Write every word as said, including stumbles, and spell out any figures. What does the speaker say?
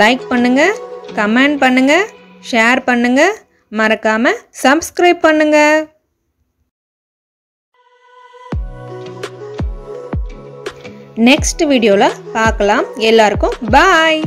Like பண்ணுங்க, comment பண்ணுங்க, share பண்ணுங்க, மறக்காம சப்ஸ்கிரைப் பண்ணுங்க. நெக்ஸ்ட் வீடியோல பார்க்கலாம். எல்லாருக்கும் பாய்.